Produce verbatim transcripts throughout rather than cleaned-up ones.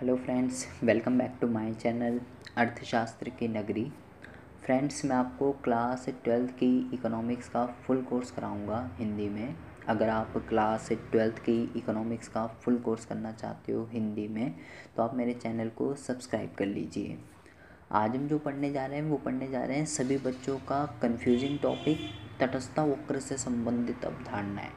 Hello friends, welcome back to my channel अर्थशास्त्र की नगरी। फ्रेंड्स, मैं आपको क्लास ट्वेल्थ की इकोनॉमिक्स का फुल कोर्स कराऊंगा हिंदी में। अगर आप क्लास ट्वेल्थ की इकोनॉमिक्स का फुल कोर्स करना चाहते हो हिंदी में तो आप मेरे चैनल को सब्सक्राइब कर लीजिए। आज हम जो पढ़ने जा रहे हैं वो पढ़ने जा रहे हैं सभी बच्चों का कन्फ्यूजिंग टॉपिक तटस्थता वक्र से संबंधित अवधारणाएँ।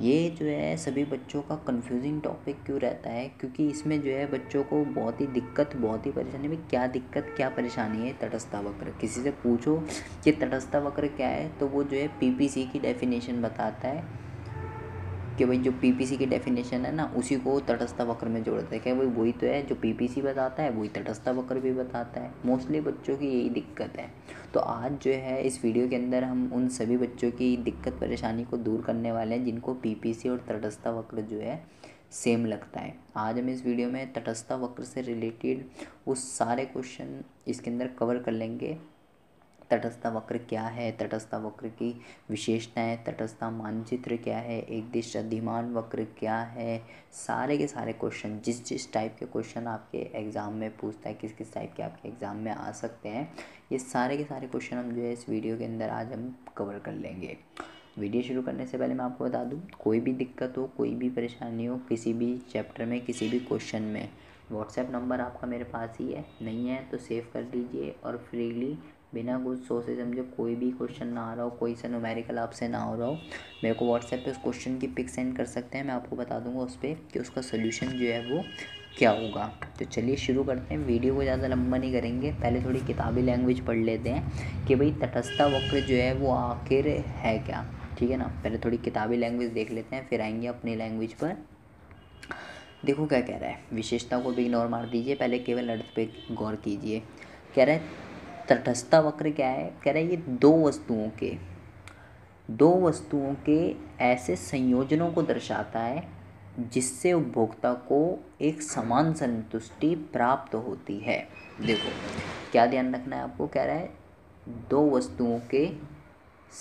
ये जो है सभी बच्चों का कंफ्यूजिंग टॉपिक क्यों रहता है, क्योंकि इसमें जो है बच्चों को बहुत ही दिक्कत बहुत ही परेशानी में क्या दिक्कत क्या परेशानी है। तटस्थता वक्र किसी से पूछो कि तटस्थता वक्र क्या है तो वो जो है पीपीसी की डेफिनेशन बताता है कि भाई जो पीपीसी की डेफिनेशन है ना उसी को तटस्थता वक्र में जोड़ता है। क्या भाई वही तो है जो पीपीसी बताता है वही तटस्थता वक्र भी बताता है। मोस्टली बच्चों की यही दिक्कत है। तो आज जो है इस वीडियो के अंदर हम उन सभी बच्चों की दिक्कत परेशानी को दूर करने वाले हैं जिनको पीपीसी और तटस्थता वक्र जो है सेम लगता है। आज हम इस वीडियो में तटस्थता वक्र से रिलेटेड वो सारे क्वेश्चन इसके अंदर कवर कर लेंगे। तटस्थता वक्र क्या है, तटस्थता वक्र की विशेषताएं, तटस्थता मानचित्र क्या है, एक दिश अधिमान वक्र क्या है, सारे के सारे क्वेश्चन, जिस जिस टाइप के क्वेश्चन आपके एग्ज़ाम में पूछता है, किस किस टाइप के आपके एग्ज़ाम में आ सकते हैं, ये सारे के सारे क्वेश्चन हम जो है इस वीडियो के अंदर आज हम कवर कर लेंगे। वीडियो शुरू करने से पहले मैं आपको बता दूँ, कोई भी दिक्कत हो, कोई भी परेशानी हो, किसी भी चैप्टर में, किसी भी क्वेश्चन में, व्हाट्सएप नंबर आपका मेरे पास ही है, नहीं है तो सेव कर लीजिए और फ्रीली बिना कुछ सोचे समझे कोई भी क्वेश्चन ना आ रहा हो, कोई सा न्यूमेरिकल आपसे ना हो रहा हो, मेरे को व्हाट्सएप पे उस क्वेश्चन की पिक सेंड कर सकते हैं। मैं आपको बता दूंगा उस पर कि उसका सोल्यूशन जो है वो क्या होगा। तो चलिए शुरू करते हैं, वीडियो को ज़्यादा लंबा नहीं करेंगे। पहले थोड़ी किताबी लैंग्वेज पढ़ लेते हैं कि भाई तटस्थता वक्र जो है वो आखिर है क्या, ठीक है ना। पहले थोड़ी किताबी लैंग्वेज देख लेते हैं, फिर आएंगे अपनी लैंग्वेज पर। देखो क्या कह रहा है, विशेषता को भी इग्नोर मार दीजिए, पहले केवल अर्थ पे गौर कीजिए। कह रहा है तटस्थता वक्र क्या है, कह रहा है ये दो वस्तुओं के दो वस्तुओं के ऐसे संयोजनों को दर्शाता है जिससे उपभोक्ता को एक समान संतुष्टि प्राप्त होती है। देखो क्या ध्यान रखना है आपको, कह रहा है दो वस्तुओं के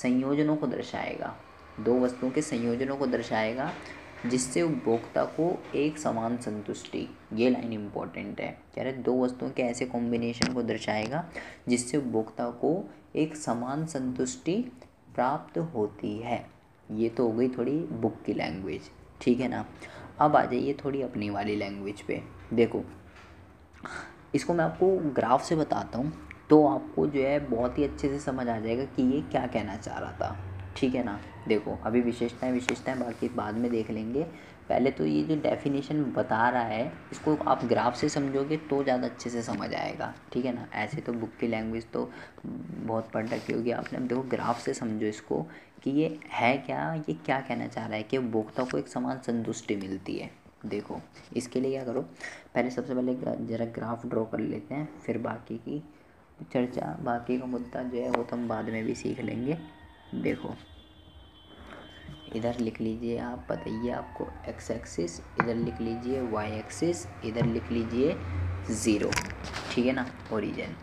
संयोजनों को दर्शाएगा दो वस्तुओं के संयोजनों को दर्शाएगा जिससे उपभोक्ता को एक समान संतुष्टि, ये लाइन इम्पॉर्टेंट है। कह रहे दो वस्तुओं के ऐसे कॉम्बिनेशन को दर्शाएगा जिससे उपभोक्ता को एक समान संतुष्टि प्राप्त होती है। ये तो हो गई थोड़ी बुक की लैंग्वेज, ठीक है ना। अब आ जाइए थोड़ी अपनी वाली लैंग्वेज पे। देखो इसको मैं आपको ग्राफ से बताता हूँ तो आपको जो है बहुत ही अच्छे से समझ आ जाएगा कि ये क्या कहना चाह रहा था, ठीक है ना। देखो अभी विशेषताएं विशेषताएं बाकी बाद में देख लेंगे, पहले तो ये जो डेफिनेशन बता रहा है इसको आप ग्राफ से समझोगे तो ज़्यादा अच्छे से समझ आएगा, ठीक है ना। ऐसे तो बुक की लैंग्वेज तो बहुत पढ़ रखी होगी आपने, देखो ग्राफ से समझो इसको कि ये है क्या, ये क्या कहना चाह रहा है कि उपभोक्ता को एक समान संतुष्टि मिलती है। देखो इसके लिए क्या करो, पहले सबसे पहले ज़रा ग्राफ ड्रॉ कर लेते हैं, फिर बाकी की चर्चा, बाकी का मुद्दा जो है वो तो हम बाद में भी सीख लेंगे। देखो इधर लिख लीजिए आप, बताइए आपको एक्स एक्सिस, इधर लिख लीजिए वाई एक्सिस, इधर लिख लीजिए ज़ीरो, ठीक है ना, ओरिजिन।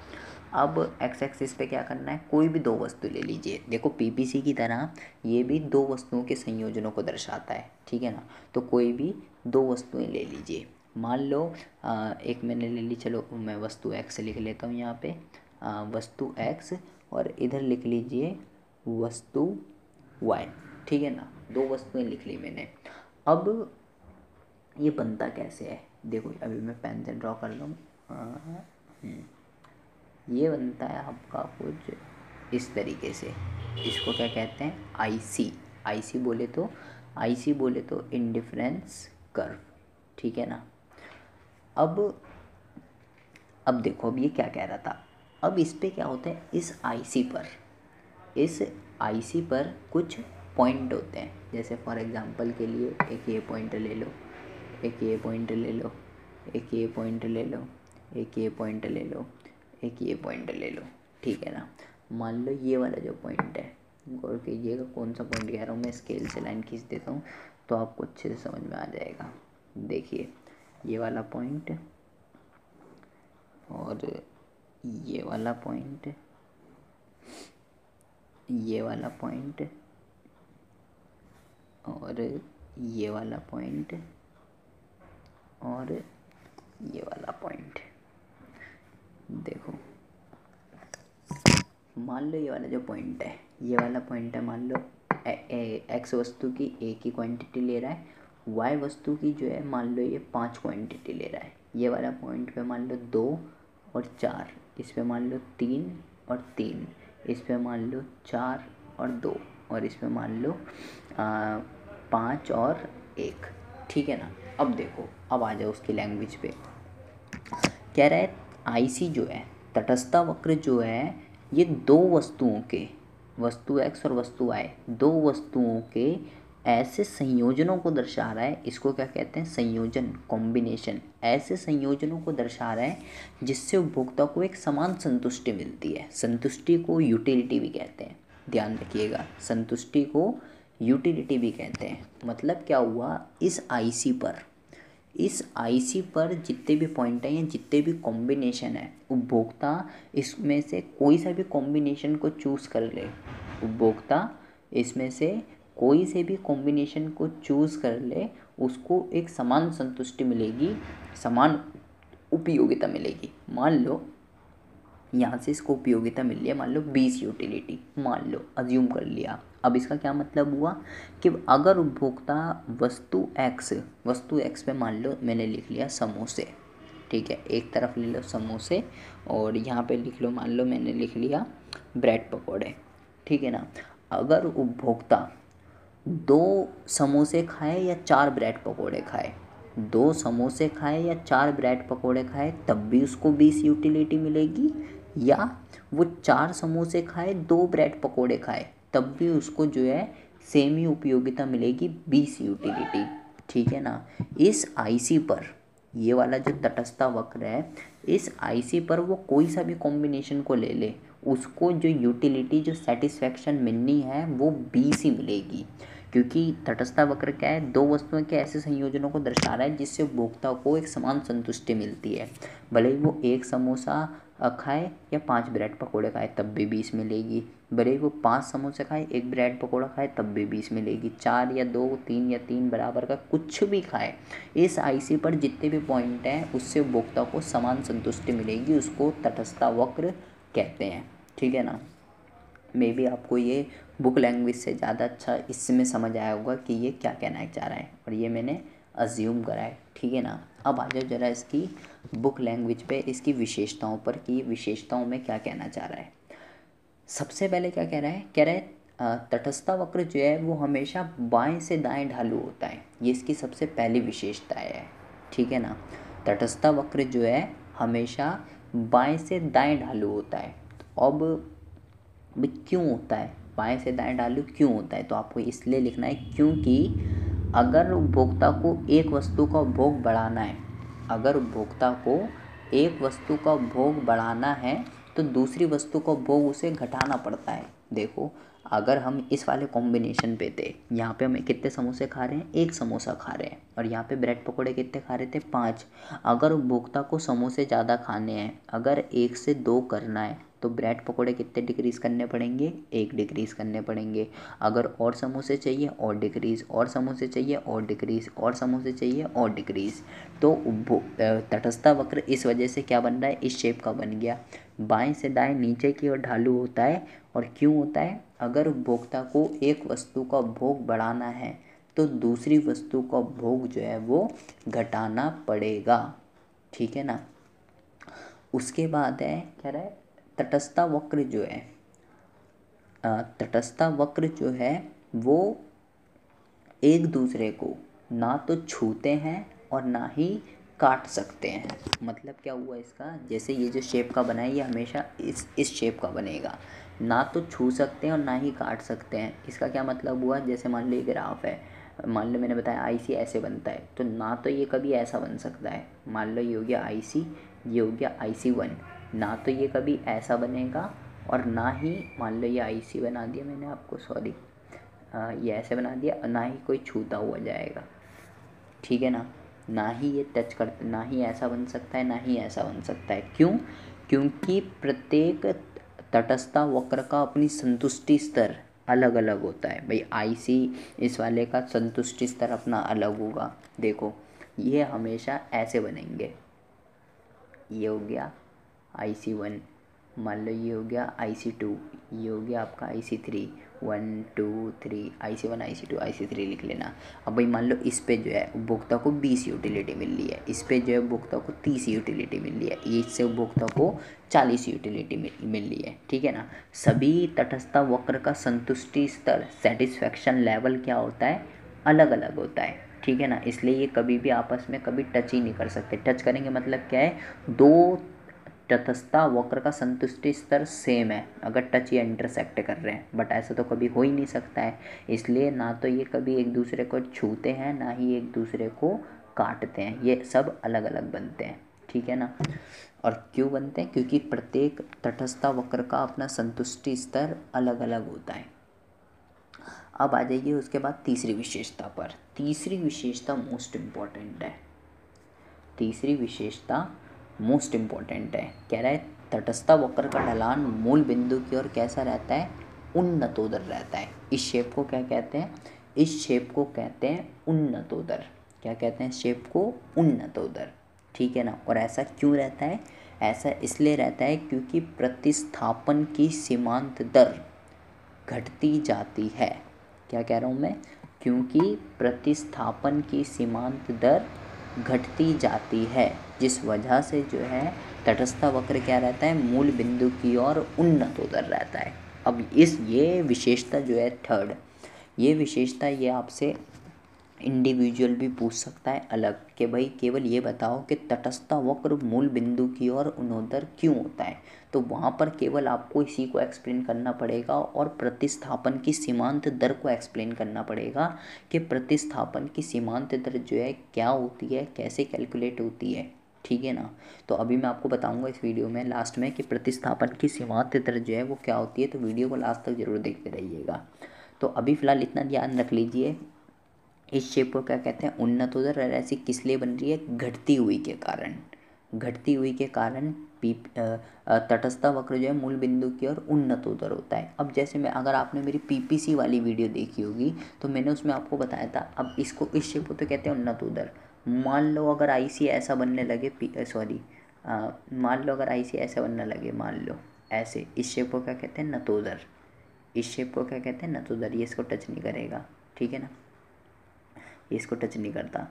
अब एक्स एक्सिस पे क्या करना है, कोई भी दो वस्तु ले लीजिए। देखो पीपीसी की तरह ये भी दो वस्तुओं के संयोजनों को दर्शाता है, ठीक है ना। तो कोई भी दो वस्तुएं ले लीजिए, मान लो आ, एक मैंने ले ली, चलो मैं वस्तु एक्स लिख लेता हूँ यहाँ पे, आ, वस्तु एक्स, और इधर लिख लीजिए वस्तु वाई, ठीक है ना। दो वस्तुएं लिख ली मैंने। अब ये बनता कैसे है, देखो अभी मैं पेन से ड्रॉ कर लूँ, ये बनता है आपका कुछ इस तरीके से। इसको क्या कहते हैं, आईसी आईसी बोले तो आईसी बोले तो इंडिफरेंस कर्व, ठीक है ना। अब अब देखो अब ये क्या कह रहा था, अब इस पे क्या होता है, इस आईसी पर इस आईसी पर कुछ पॉइंट होते हैं। जैसे फॉर एग्जांपल के लिए एक ये पॉइंट ले लो, एक ये पॉइंट ले लो, एक ये पॉइंट ले लो, एक ये पॉइंट ले लो, एक ये पॉइंट ले लो, ठीक है ना। मान लो ये वाला जो पॉइंट है, गौर कीजिएगा कौन सा पॉइंट कह रहा हूँ मैं, स्केल से लाइन खींच देता हूँ तो आपको अच्छे से समझ में आ जाएगा। देखिए ये वाला पॉइंट और ये वाला पॉइंट, ये वाला पॉइंट और ये वाला पॉइंट और ये वाला पॉइंट देखो, मान लो ये वाला जो पॉइंट है, ये वाला पॉइंट है, मान लो एक्स वस्तु की एक ही क्वांटिटी ले रहा है, वाई वस्तु की जो है मान लो ये पाँच क्वांटिटी ले रहा है, ये वाला पॉइंट पे मान लो दो और चार, इस पे मान लो तीन और तीन, इस पे मान लो चार और दो, और इस पे मान लो आ, पाँच और एक, ठीक है ना। अब देखो, अब आ जाओ उसकी लैंग्वेज पे, कह रहा है आईसी जो है, तटस्थता वक्र जो है, ये दो वस्तुओं के, वस्तु एक्स और वस्तु वाई, दो वस्तुओं के ऐसे संयोजनों को दर्शा रहा है, इसको क्या कहते हैं, संयोजन, कॉम्बिनेशन, ऐसे संयोजनों को दर्शा रहा है जिससे उपभोक्ता को एक समान संतुष्टि मिलती है। संतुष्टि को यूटिलिटी भी कहते हैं, ध्यान रखिएगा, संतुष्टि को यूटिलिटी भी कहते हैं। मतलब क्या हुआ, इस आईसी पर, इस आईसी पर जितने भी पॉइंट हैं या जितने भी कॉम्बिनेशन है, उपभोक्ता इसमें से कोई सा भी कॉम्बिनेशन को चूज़ कर ले, उपभोक्ता इसमें से कोई से भी कॉम्बिनेशन को चूज़ कर ले, उसको एक समान संतुष्टि मिलेगी, समान उपयोगिता मिलेगी। मान लो यहाँ से इसको उपयोगिता मिल रही है, मान लो बीस यूटिलिटी, मान लो अज्यूम कर लिया। अब इसका क्या मतलब हुआ कि अगर उपभोक्ता वस्तु एक्स, वस्तु एक्स पे मान लो मैंने लिख लिया समोसे, ठीक है, एक तरफ ले लो समोसे और यहाँ पे लिख लो, मान लो मैंने लिख लिया ब्रेड पकौड़े, ठीक है ना। अगर उपभोक्ता दो समोसे खाए या चार ब्रेड पकोड़े खाए, दो समोसे खाए या चार ब्रेड पकोड़े खाए, तब भी उसको बीस यूटिलिटी मिलेगी, या वो चार समोसे खाए दो ब्रेड पकोड़े खाए, तब भी उसको जो है सेम ही उपयोगिता मिलेगी, बीस यूटिलिटी, ठीक है ना। इस आईसी पर, ये वाला जो तटस्थता वक्र है, इस आईसी पर वो कोई सा भी कॉम्बिनेशन को ले ले, उसको जो यूटिलिटी, जो सेटिस्फैक्शन मिलनी है वो बीस ही मिलेगी, क्योंकि तटस्थता वक्र क्या है, दो वस्तुओं के ऐसे संयोजनों को दर्शा रहा है जिससे उपभोक्ता को एक समान संतुष्टि मिलती है, भले ही वो एक समोसा खाए या पांच ब्रेड पकोड़े खाए तब भी बीस मिलेगी, भले ही वो पांच समोसे खाए एक ब्रेड पकोड़ा खाए तब भी बीस मिलेगी, चार या दो, तीन या तीन बराबर का कुछ भी खाए, इस आईसी पर जितने भी पॉइंट हैं उससे उपभोक्ता को समान संतुष्टि मिलेगी, उसको तटस्थता वक्र कहते हैं, ठीक है ना। मे भी आपको ये बुक लैंग्वेज से ज़्यादा अच्छा इसमें समझ आया होगा कि ये क्या कहना चाह रहा है, और ये मैंने अज्यूम करा है, ठीक है ना। अब आ जाओ जरा इसकी बुक लैंग्वेज पे, इसकी विशेषताओं पर, कि विशेषताओं में क्या कहना चाह रहा है। सबसे पहले क्या कह रहा है, कह रहा है तटस्थता वक्र जो है वो हमेशा बाएँ से दाएँ ढालू होता है, ये इसकी सबसे पहली विशेषता है, ठीक है ना। तटस्थता वक्र जो है हमेशा बाएँ से दाएँ ढालू होता है। अब भी क्यों होता है, बाएँ से दाएँ ढालू क्यों होता है, तो आपको इसलिए लिखना है क्योंकि अगर उपभोक्ता को एक वस्तु का उपभोग बढ़ाना है, अगर उपभोक्ता को एक वस्तु का उपभोग बढ़ाना है तो दूसरी वस्तु का उपभोग उसे घटाना पड़ता है। देखो, अगर हम इस वाले कॉम्बिनेशन पे थे, यहाँ पे हम कितने समोसे खा रहे हैं, एक समोसा खा रहे हैं, और यहाँ पे ब्रेड पकोड़े कितने खा रहे थे, पाँच। अगर उपभोक्ता को समोसे ज़्यादा खाने हैं, अगर एक से दो करना है तो ब्रेड पकोड़े कितने डिक्रीज़ करने पड़ेंगे, एक डिक्रीज़ करने पड़ेंगे। अगर और समोसे चाहिए और डिक्रीज़, और समोसे चाहिए और डिक्रीज़, और समोसे चाहिए और डिक्रीज़। तो तटस्थता वक्र इस वजह से क्या बन रहा है, इस शेप का बन गया, बाएं से दाएं नीचे की ओर ढालू होता है। और क्यों होता है, अगर उपभोक्ता को एक वस्तु का उपभोग बढ़ाना है तो दूसरी वस्तु का उपभोग जो है वो घटाना पड़ेगा, ठीक है ना। उसके बाद है, कह रहा है तटस्थता वक्र जो है, तटस्थता वक्र जो है वो एक दूसरे को ना तो छूते हैं और ना ही काट सकते हैं। मतलब क्या हुआ इसका, जैसे ये जो शेप का बना है ये हमेशा इस इस शेप का बनेगा, ना तो छू सकते हैं और ना ही काट सकते हैं। इसका क्या मतलब हुआ, जैसे मान लो ये ग्राफ है, मान लो मैंने बताया आईसी ऐसे बनता है, तो ना तो ये कभी ऐसा बन सकता है, मान लो ये हो गया आईसी, ये हो गया आईसी वन, ना तो ये कभी ऐसा बनेगा और ना ही, मान लो ये आईसी बना दिया मैंने आपको, सॉरी ये ऐसे बना दिया, ना ही कोई छूता हुआ जाएगा, ठीक है ना, ना ही ये टच करते, ना ही ऐसा बन सकता है ना ही ऐसा बन सकता है। क्यों, क्योंकि प्रत्येक तटस्थता वक्र का अपनी संतुष्टि स्तर अलग अलग होता है। भाई आईसी इस वाले का संतुष्टि स्तर अपना अलग होगा, देखो ये हमेशा ऐसे बनेंगे, ये हो गया आई सी वन, मान लो ये हो गया आई सी टू, ये हो गया आपका I C three, one two three, I C one, I C two, I C three लिख लेना। अब भाई मान लो इस पे जो है उपभोक्ता को बीस यूटिलिटी मिल रही है, इस पे जो है उपभोक्ता को तीस यूटिलिटी मिल रही है, इससे उपभोक्ता को चालीस यूटिलिटी मिल रही है, ठीक है ना। सभी तटस्थता वक्र का संतुष्टि स्तर सेटिस्फैक्शन लेवल क्या होता है, अलग अलग होता है, ठीक है ना। इसलिए ये कभी भी आपस में कभी टच ही नहीं कर सकते। टच करेंगे मतलब क्या है, दो तटस्थता वक्र का संतुष्टि स्तर सेम है अगर टच या इंटरसेक्ट कर रहे हैं, बट ऐसा तो कभी हो ही नहीं सकता है। इसलिए ना तो ये कभी एक दूसरे को छूते हैं, ना ही एक दूसरे को काटते हैं, ये सब अलग अलग बनते हैं, ठीक है ना। और क्यों बनते हैं, क्योंकि प्रत्येक तटस्थता वक्र का अपना संतुष्टि स्तर अलग अलग होता है। अब आ जाइए उसके बाद तीसरी विशेषता पर। तीसरी विशेषता मोस्ट इम्पॉर्टेंट है, तीसरी विशेषता मोस्ट इम्पॉर्टेंट है। कह रहा है तटस्थता वक्र का ढलान मूल बिंदु की ओर कैसा रहता है, उन्नतोदर रहता है। इस शेप को क्या कहते हैं, इस शेप को कहते हैं उन्नतोदर। क्या कहते हैं शेप को, उन्नतोदर, ठीक है ना। और ऐसा क्यों रहता है, ऐसा इसलिए रहता है क्योंकि प्रतिस्थापन की सीमांत दर घटती जाती है। क्या कह रहा हूँ मैं, क्योंकि प्रतिस्थापन की सीमांत दर घटती जाती है, जिस वजह से जो है तटस्थता वक्र क्या रहता है, मूल बिंदु की ओर उन्नतोदर रहता है। अब इस ये विशेषता जो है थर्ड, ये विशेषता ये आपसे इंडिविजुअल भी पूछ सकता है अलग के, भाई केवल ये बताओ कि तटस्थता वक्र मूल बिंदु की ओर उन्नतोदर क्यों होता है, तो वहाँ पर केवल आपको इसी को एक्सप्लेन करना पड़ेगा और प्रतिस्थापन की सीमांत दर को एक्सप्लेन करना पड़ेगा कि प्रतिस्थापन की सीमांत दर जो है क्या होती है, कैसे कैलकुलेट होती है, ठीक है ना। तो अभी मैं आपको बताऊंगा इस वीडियो में लास्ट में कि प्रतिस्थापन की सीमांत दर जो है वो क्या होती है, तो वीडियो को लास्ट तक जरूर देखते रहिएगा। तो अभी फ़िलहाल इतना ध्यान रख लीजिए, इस शेप को क्या कहते हैं, उन्नतोदर। ऐसी किस लिए बन रही है, घटती हुई के कारण, घटती हुई के कारण तटस्थता वक्र जो है मूल बिंदु की ओर उन्नतोदर होता है। अब जैसे मैं, अगर आपने मेरी पीपीसी वाली वीडियो देखी होगी तो मैंने उसमें आपको बताया था। अब इसको, इस शेप को तो कहते हैं उन्नतोदर। मान लो अगर आईसी ऐसा बनने लगे, सॉरी मान लो अगर आईसी ऐसा बनने लगे, मान लो ऐसे, इस शेप को क्या कहते हैं, नतोदर। इस शेप को क्या कहते हैं, नतोदर। ये इसको टच नहीं करेगा, ठीक है ना, इसको टच नहीं करता।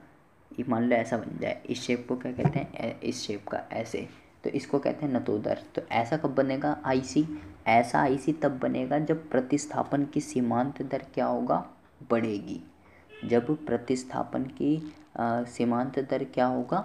ये मान लो ऐसा बन जाए, इस शेप को क्या कहते हैं, इस शेप का ऐसे, तो इसको कहते हैं नतोदर। तो ऐसा कब बनेगा आईसी, ऐसा आईसी तब बनेगा जब प्रतिस्थापन की सीमांत दर क्या होगा, बढ़ेगी। जब प्रतिस्थापन की आ, सीमांत दर क्या होगा,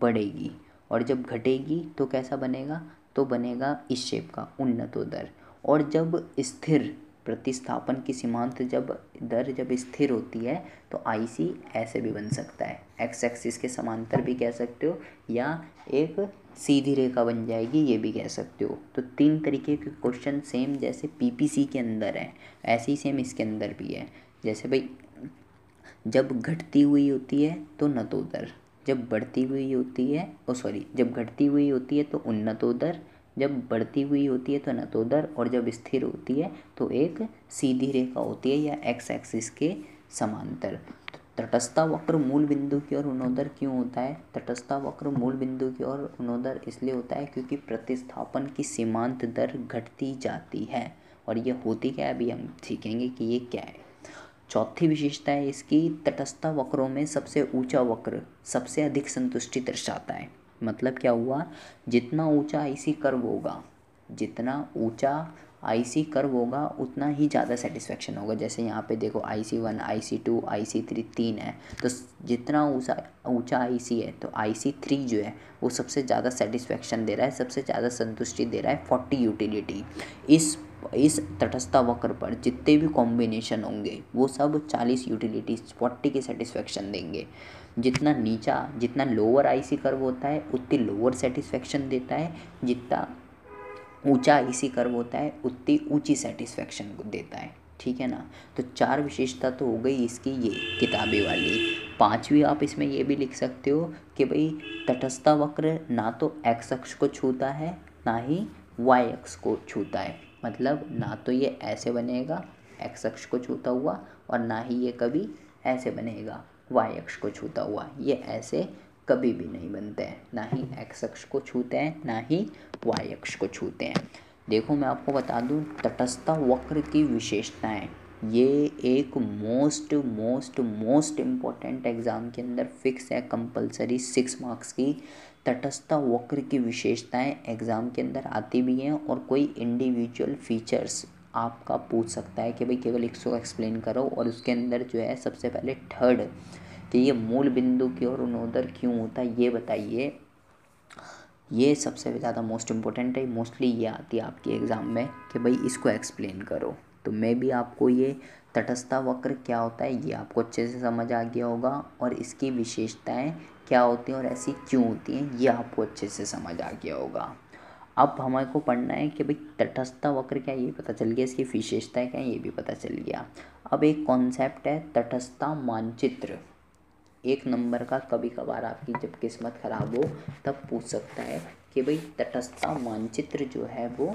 बढ़ेगी। और जब घटेगी तो कैसा बनेगा, तो बनेगा इस शेप का उन्नतोदर। और जब स्थिर प्रतिस्थापन की सीमांत जब दर जब स्थिर होती है तो आईसी ऐसे भी बन सकता है, एक्स एक्सिस के समांतर भी कह सकते हो, या एक सीधी रेखा बन जाएगी ये भी कह सकते हो। तो तीन तरीके के क्वेश्चन सेम जैसे पीपीसी के अंदर है ऐसे ही सेम इसके अंदर भी है। जैसे भाई जब घटती हुई होती है तो नतोदर, जब बढ़ती हुई होती है ओ सॉरी जब घटती हुई होती है तो उन्नतोदर, जब बढ़ती हुई होती है तो नतोदर, और जब स्थिर होती है तो एक सीधी रेखा होती है या एक्स एक्सिस के समांतर। तटस्थता वक्र मूल बिंदु की ओर उन्नतोदर क्यों होता है, तटस्थता वक्र मूल बिंदु की ओर उन्नतोदर इसलिए होता है क्योंकि प्रतिस्थापन की सीमांत दर घटती जाती है। और ये होती क्या है अभी हम सीखेंगे कि ये क्या है। चौथी विशेषता है इसकी, तटस्थता वक्रों में सबसे ऊंचा वक्र सबसे अधिक संतुष्टि दर्शाता है। मतलब क्या हुआ, जितना ऊंचा आईसी कर्व होगा, जितना ऊंचा आईसी कर्व होगा उतना ही ज़्यादा सेटिस्फेक्शन होगा। जैसे यहाँ पे देखो IC one, IC two, IC three, तीन है, तो जितना ऊंचा ऊंचा आईसी है तो आईसी थ्री जो है वो सबसे ज़्यादा सेटिस्फेक्शन दे रहा है, सबसे ज़्यादा संतुष्टि दे रहा है, फोर्टी यूटिलिटी। इस इस तटस्थता वक्र पर जितने भी कॉम्बिनेशन होंगे वो सब चालीस यूटिलिटीज फोर्टी के सेटिस्फेक्शन देंगे। जितना नीचा, जितना लोअर आईसी कर्व होता है उतनी लोअर सेटिस्फेक्शन देता है, जितना ऊंचा आईसी कर्व होता है उतनी ऊंची सेटिस्फेक्शन देता है, ठीक है ना। तो चार विशेषता तो हो गई इसकी ये किताबी वाली। पांचवी आप इसमें ये भी लिख सकते हो कि भाई तटस्थता वक्र ना तो एक्स अक्ष को छूता है ना ही वाई अक्ष को छूता है। मतलब ना तो ये ऐसे बनेगा एक्स अक्ष को छूता हुआ, और ना ही ये कभी ऐसे बनेगा वाई अक्ष को छूता हुआ, ये ऐसे कभी भी नहीं बनते हैं, ना ही एक्स अक्ष को छूते हैं ना ही वाई अक्ष को छूते हैं। देखो मैं आपको बता दूं, तटस्थता वक्र की विशेषताएं, ये एक most most most important exam के अंदर फिक्स है, कंपलसरी सिक्स मार्क्स की तटस्थता वक्र की विशेषताएं एग्ज़ाम के अंदर आती भी हैं। और कोई इंडिविजुअल फीचर्स आपका पूछ सकता है कि भाई केवल एक सौ एक्सप्लेन करो, और उसके अंदर जो है सबसे पहले थर्ड कि ये मूल बिंदु की ओर उन्नतोदर क्यों होता है ये बताइए, ये सबसे ज़्यादा मोस्ट इम्पोर्टेंट है, मोस्टली ये आती है आपके एग्ज़ाम में कि भाई इसको एक्सप्लेन करो। तो मैं भी आपको ये तटस्थता वक्र क्या होता है ये आपको अच्छे से समझ आ गया होगा, और इसकी विशेषताएं क्या होती हैं और ऐसी क्यों होती हैं ये आपको अच्छे से समझ आ गया होगा। अब हमारे को पढ़ना है कि भाई तटस्थता वक्र क्या है ये पता चल गया, इसकी विशेषताएँ क्या है ये भी पता चल गया। अब एक कॉन्सेप्ट है तटस्थता मानचित्र, एक नंबर का, कभी कभार आपकी जब किस्मत ख़राब हो तब पूछ सकता है कि भाई तटस्थता मानचित्र जो है वो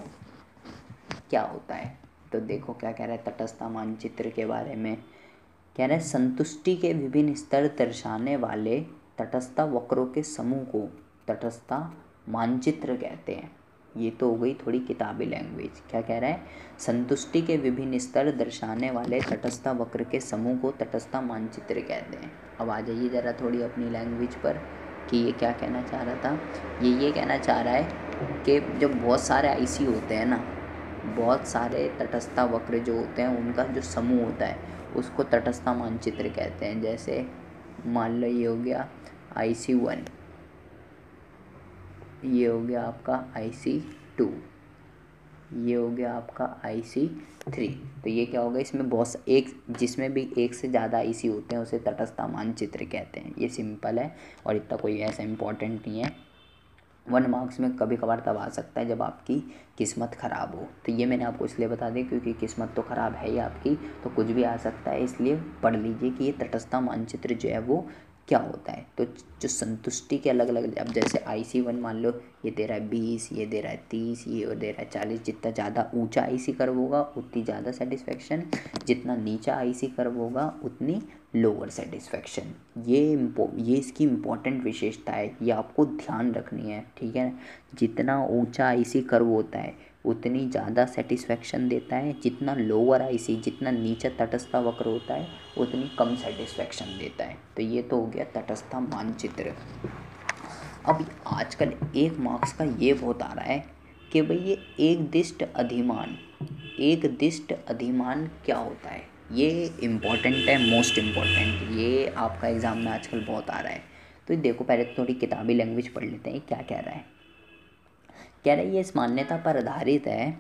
क्या होता है। तो देखो क्या कह रहा है तटस्थता मानचित्र के बारे में, कह रहा है संतुष्टि के विभिन्न स्तर दर्शाने वाले तटस्थता वक्रों के समूह को तटस्थता मानचित्र कहते हैं। ये तो हो गई थोड़ी किताबी लैंग्वेज। क्या कह रहा है, संतुष्टि के विभिन्न स्तर दर्शाने वाले तटस्थता वक्र के समूह को तटस्थता मानचित्र कहते हैं। अब आ जाइए ज़रा थोड़ी अपनी लैंग्वेज पर कि ये क्या कहना चाह रहा था। ये ये कहना चाह रहा है कि जब बहुत सारे आईसी होते हैं ना, बहुत सारे तटस्थता वक्र जो होते हैं उनका जो समूह होता है उसको तटस्थता मानचित्र कहते हैं। जैसे मान लो ये हो गया आई सी वन, ये हो गया आपका आई सी टू, ये हो गया आपका आई सी थ्री। तो ये क्या होगा, इसमें बहुत एक जिसमें भी एक से ज़्यादा आईसी होते हैं उसे तटस्थता मानचित्र कहते हैं। ये सिंपल है और इतना कोई ऐसा इम्पोर्टेंट नहीं है, वन मार्क्स में कभी कभार तब आ सकता है जब आपकी किस्मत ख़राब हो। तो ये मैंने आपको इसलिए बता दिया क्योंकि किस्मत तो ख़राब है ही आपकी, तो कुछ भी आ सकता है, इसलिए पढ़ लीजिए कि ये तटस्थता मानचित्र जो है वो क्या होता है। तो जो संतुष्टि के अलग अलग, अब जैसे आई सी वन मान लो ये दे रहा है बीस, ये दे रहा है तीस, ये और दे रहा है चालीस। जितना ज़्यादा ऊंचा आई सी कर्व होगा उतनी ज़्यादा सेटिस्फेक्शन, जितना नीचा आई सी कर्व होगा उतनी लोअर सेटिस्फेक्शन। ये ये इसकी इम्पोर्टेंट विशेषता है, ये आपको ध्यान रखनी है, ठीक है। जितना ऊँचा आई सी कर्व होता है उतनी ज़्यादा सेटिस्फेक्शन देता है, जितना लोअर आईसी जितना नीचा तटस्थता वक्र होता है उतनी कम सेटिस्फेक्शन देता है। तो ये तो हो गया तटस्थता मानचित्र। अब आजकल एक मार्क्स का ये बहुत आ रहा है कि भाई ये एक दिष्ट अधिमान, एक दिष्ट अधिमान क्या होता है, ये इम्पॉर्टेंट है, मोस्ट इम्पॉर्टेंट, ये आपका एग्ज़ाम में आजकल बहुत आ रहा है। तो देखो पहले थोड़ी किताबी लैंग्वेज पढ़ लेते हैं क्या कह रहा है। कह रहे ये इस मान्यता पर आधारित है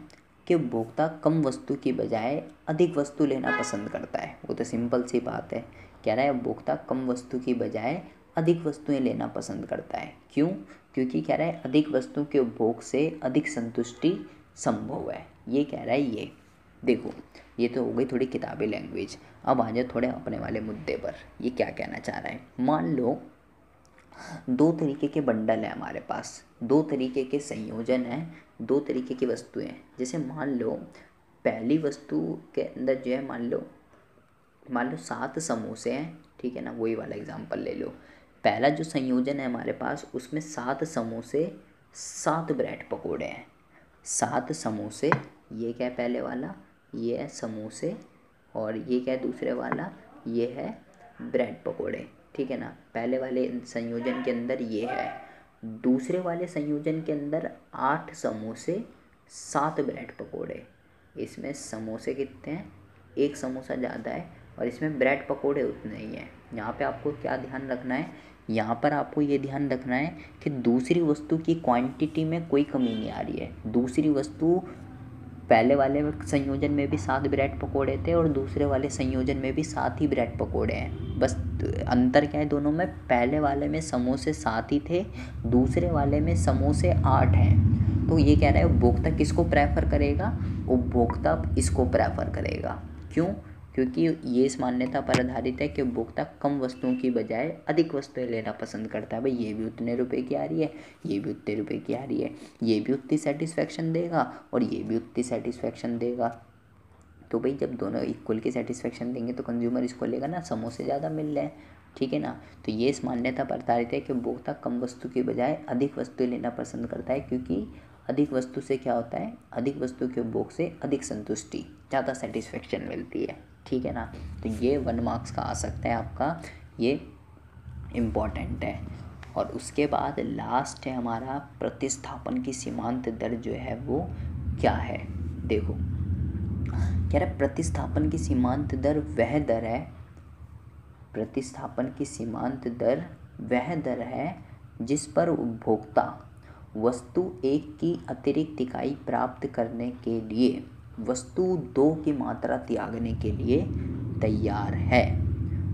कि उपभोक्ता कम वस्तु की बजाय अधिक वस्तु लेना पसंद करता है। वो तो सिंपल सी बात है। कह रहा है उपभोक्ता कम वस्तु की बजाय अधिक वस्तुएं लेना पसंद करता है, क्यों? क्योंकि कह रहा है अधिक वस्तु के उपभोग से अधिक संतुष्टि संभव है। ये कह रहा है। ये देखो ये तो हो गई थोड़ी किताबी लैंग्वेज। अब आ जाओ थोड़े अपने वाले मुद्दे पर, ये क्या कहना चाह रहा है। मान लो दो तरीके के बंडल है हमारे पास, दो तरीके के संयोजन हैं, दो तरीके की वस्तुएं हैं। जैसे मान लो पहली वस्तु के अंदर जो है मान लो मान लो सात समोसे हैं, ठीक है ना, वही वाला एग्जाम्पल ले लो। पहला जो संयोजन है हमारे पास उसमें सात समोसे सात ब्रेड पकोड़े हैं। सात समोसे, ये क्या है पहले वाला, ये है समोसे, और ये क्या है दूसरे वाला, ये है ब्रेड पकोड़े, ठीक है ना। पहले वाले संयोजन के अंदर ये है, दूसरे वाले संयोजन के अंदर आठ समोसे सात ब्रेड पकोड़े। इसमें समोसे कितने हैं, एक समोसा ज़्यादा है, और इसमें ब्रेड पकोड़े उतने ही हैं। यहाँ पे आपको क्या ध्यान रखना है, यहाँ पर आपको ये ध्यान रखना है कि दूसरी वस्तु की क्वांटिटी में कोई कमी नहीं आ रही है। दूसरी वस्तु पहले वाले संयोजन में भी सात ब्रेड पकोड़े थे और दूसरे वाले संयोजन में भी सात ही ब्रेड पकोड़े हैं, बस अंतर क्या है दोनों में, पहले वाले में समोसे सात ही थे, दूसरे वाले में समोसे आठ हैं। तो ये कह रहा है उपभोक्ता किसको प्रेफर करेगा, उपभोक्ता इसको प्रेफर करेगा, क्यों? क्योंकि ये इस मान्यता पर आधारित है कि उपभोक्ता कम वस्तुओं की बजाय अधिक वस्तुएं लेना पसंद करता है। भाई ये भी उतने रुपए की आ रही है, ये भी उतने रुपए की आ रही है, ये भी उतनी सेटिस्फेक्शन देगा और ये भी उतनी सेटिस्फेक्शन देगा। तो भाई जब दोनों इक्वल की सेटिस्फेक्शन देंगे तो कंज्यूमर इसको लेगा ना, समोसे ज़्यादा मिल रहे हैं ठीक है ना। तो ये इस मान्यता पर आधारित है कि उपभोक्ता कम वस्तु के बजाय अधिक वस्तु लेना पसंद करता है, क्योंकि अधिक वस्तु से क्या होता है, अधिक वस्तु के उपभोग से अधिक संतुष्टि, ज़्यादा सेटिस्फेक्शन मिलती है, ठीक है ना। तो ये वन मार्क्स का आ सकता है आपका, ये इम्पॉर्टेंट है। और उसके बाद लास्ट है हमारा प्रतिस्थापन की सीमांत दर जो है वो क्या है। देखो कह रहा है प्रतिस्थापन की सीमांत दर वह दर है, प्रतिस्थापन की सीमांत दर वह दर है जिस पर उपभोक्ता वस्तु एक की अतिरिक्त इकाई प्राप्त करने के लिए वस्तु दो की मात्रा त्यागने के लिए तैयार है।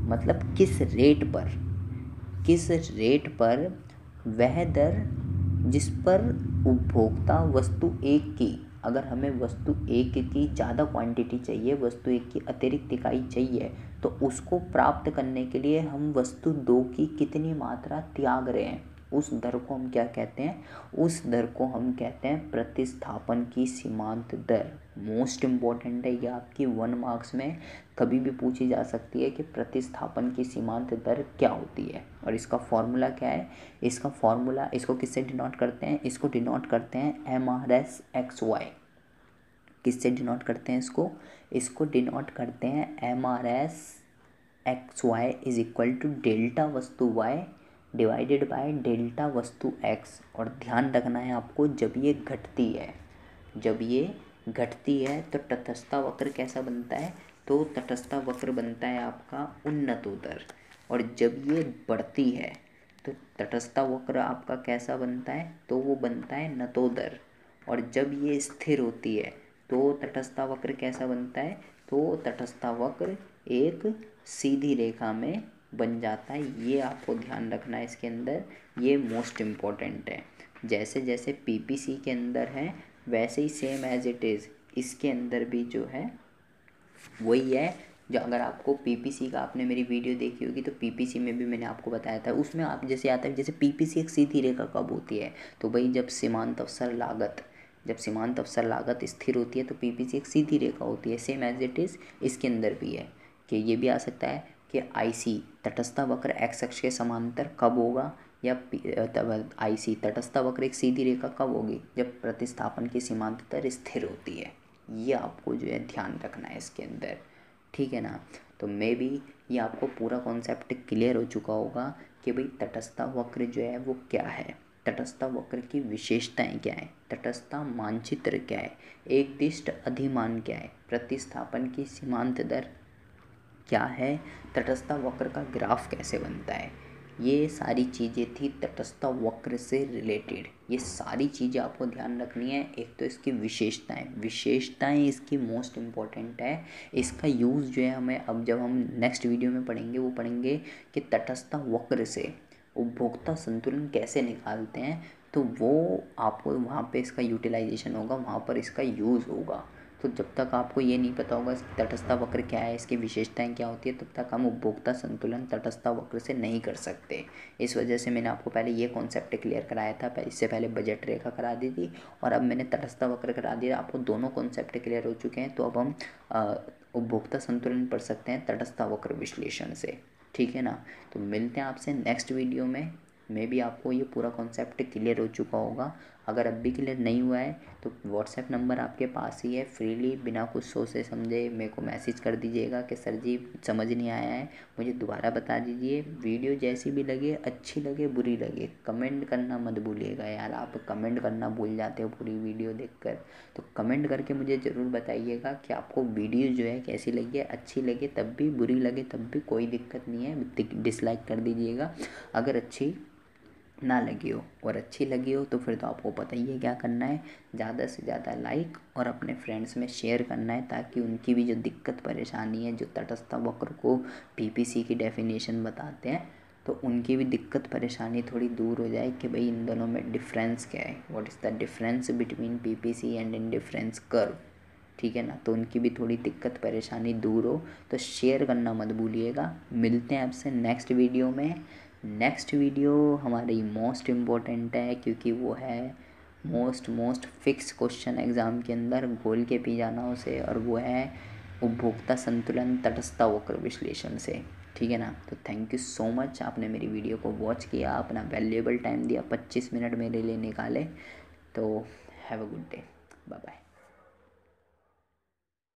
मतलब किस रेट पर, किस रेट पर वह दर जिस पर उपभोक्ता वस्तु एक की, अगर हमें वस्तु एक की ज़्यादा क्वांटिटी चाहिए, वस्तु एक की अतिरिक्त इकाई चाहिए, तो उसको प्राप्त करने के लिए हम वस्तु दो की कितनी मात्रा त्याग रहे हैं, उस दर को हम क्या कहते हैं, उस दर को हम कहते हैं प्रतिस्थापन की सीमांत दर। मोस्ट इम्पॉर्टेंट है ये, आपकी वन मार्क्स में कभी भी पूछी जा सकती है कि प्रतिस्थापन की सीमांत दर क्या होती है और इसका फॉर्मूला क्या है। इसका फॉर्मूला, इसको किससे डिनोट करते हैं, इसको डिनोट करते हैं M R S X Y. किससे डिनोट करते हैं इसको, इसको डिनोट करते हैं M R S X Y is equal to delta वस्तु वाई डिवाइडेड बाय डेल्टा वस्तु एक्स। और ध्यान रखना है आपको, जब ये घटती है, जब ये घटती है तो तटस्थता वक्र कैसा बनता है, तो तटस्थता वक्र बनता है आपका उन्नतोदर। और जब ये बढ़ती है तो तटस्थता वक्र आपका कैसा बनता है, तो वो बनता है नतोदर। और जब ये स्थिर होती है तो तटस्थता वक्र कैसा बनता है, तो तटस्थता वक्र एक सीधी रेखा में बन जाता है। ये आपको ध्यान रखना है इसके अंदर, ये मोस्ट इम्पॉर्टेंट है। जैसे जैसे पीपीसी के अंदर है वैसे ही सेम एज इट इज़ इसके अंदर भी जो है वही है। जो अगर आपको पीपीसी का, आपने मेरी वीडियो देखी होगी तो पीपीसी में भी मैंने आपको बताया था, उसमें आप जैसे आता है, जैसे पीपीसी एक सीधी रेखा कब होती है, तो भाई जब सीमांत अवसर लागत, जब सीमांत अवसर लागत स्थिर होती है तो पीपीसी एक सीधी रेखा होती है। सेम एज इट इज़ इसके अंदर भी है कि ये भी आ सकता है कि आईसी तटस्थता वक्र एक्स अक्ष के समांतर कब होगा, या आईसी तटस्थता वक्र एक सीधी रेखा कब होगी, जब प्रतिस्थापन की सीमांत दर स्थिर होती है। ये आपको जो है ध्यान रखना है इसके अंदर, ठीक है ना। तो मे बी ये आपको पूरा कॉन्सेप्ट क्लियर हो चुका होगा कि भाई तटस्थता वक्र जो है वो क्या है, तटस्थता वक्र की विशेषताएं क्या है, तटस्थता मानचित्र क्या है, एकदिष्ट अधिमान क्या है, प्रतिस्थापन की सीमांत दर क्या है, तटस्थता वक्र का ग्राफ कैसे बनता है। ये सारी चीज़ें थी तटस्थता वक्र से रिलेटेड। ये सारी चीज़ें आपको ध्यान रखनी है। एक तो इसकी विशेषताएं, विशेषताएं इसकी मोस्ट इम्पॉर्टेंट है। इसका यूज़ जो है हमें, अब जब हम नेक्स्ट वीडियो में पढ़ेंगे वो पढ़ेंगे कि तटस्थता वक्र से उपभोक्ता संतुलन कैसे निकालते हैं, तो वो आपको वहाँ पर इसका यूटिलाइजेशन होगा, वहाँ पर इसका यूज़ होगा। तो जब तक आपको ये नहीं पता होगा तटस्थता वक्र क्या है, इसकी विशेषताएं क्या होती है, तब तक हम उपभोक्ता संतुलन तटस्थता वक्र से नहीं कर सकते। इस वजह से मैंने आपको पहले ये कॉन्सेप्ट क्लियर कराया था, इससे पहले बजट रेखा करा दी थी और अब मैंने तटस्थता वक्र करा दिया। आपको दोनों कॉन्सेप्ट क्लियर हो चुके हैं, तो अब हम उपभोक्ता संतुलन पढ़ सकते हैं तटस्थता वक्र विश्लेषण से, ठीक है ना। तो मिलते हैं आपसे नेक्स्ट वीडियो में। मे भी आपको ये पूरा कॉन्सेप्ट क्लियर हो चुका होगा। अगर अब भी क्लियर नहीं हुआ है तो व्हाट्सएप नंबर आपके पास ही है, फ्रीली बिना कुछ सोचे समझे मेरे को मैसेज कर दीजिएगा कि सर जी समझ नहीं आया है, मुझे दोबारा बता दीजिए। वीडियो जैसी भी लगे, अच्छी लगे बुरी लगे, कमेंट करना मत भूलिएगा यार। आप कमेंट करना भूल जाते हो पूरी वीडियो देखकर, तो कमेंट करके मुझे ज़रूर बताइएगा कि आपको वीडियो जो है कैसी लगी है। अच्छी लगे तब भी, बुरी लगे तब भी, कोई दिक्कत नहीं है, डिसलाइक कर दीजिएगा अगर अच्छी ना लगी हो। और अच्छी लगी हो तो फिर तो आपको पता ही है क्या करना है, ज़्यादा से ज़्यादा लाइक और अपने फ्रेंड्स में शेयर करना है, ताकि उनकी भी जो दिक्कत परेशानी है, जो तटस्थता वक्र को पीपीसी की डेफिनेशन बताते हैं, तो उनकी भी दिक्कत परेशानी थोड़ी दूर हो जाए कि भाई इन दोनों में डिफरेंस क्या है, what is the difference between PPC and indifference curve, ठीक है ना। तो उनकी भी थोड़ी दिक्कत परेशानी दूर हो, तो शेयर करना मत भूलिएगा। मिलते हैं आपसे नेक्स्ट वीडियो में। नेक्स्ट वीडियो हमारी मोस्ट इम्पॉर्टेंट है, क्योंकि वो है most most fix question exam के अंदर घोल के पी जाना उसे, और वो है उपभोक्ता संतुलन तटस्थता वक्र विश्लेषण से, ठीक है ना। तो थैंक यू सो मच, आपने मेरी वीडियो को वॉच किया, अपना वैल्यूएबल टाइम दिया, पच्चीस मिनट मेरे लिए निकाले। तो have a good day, bye bye.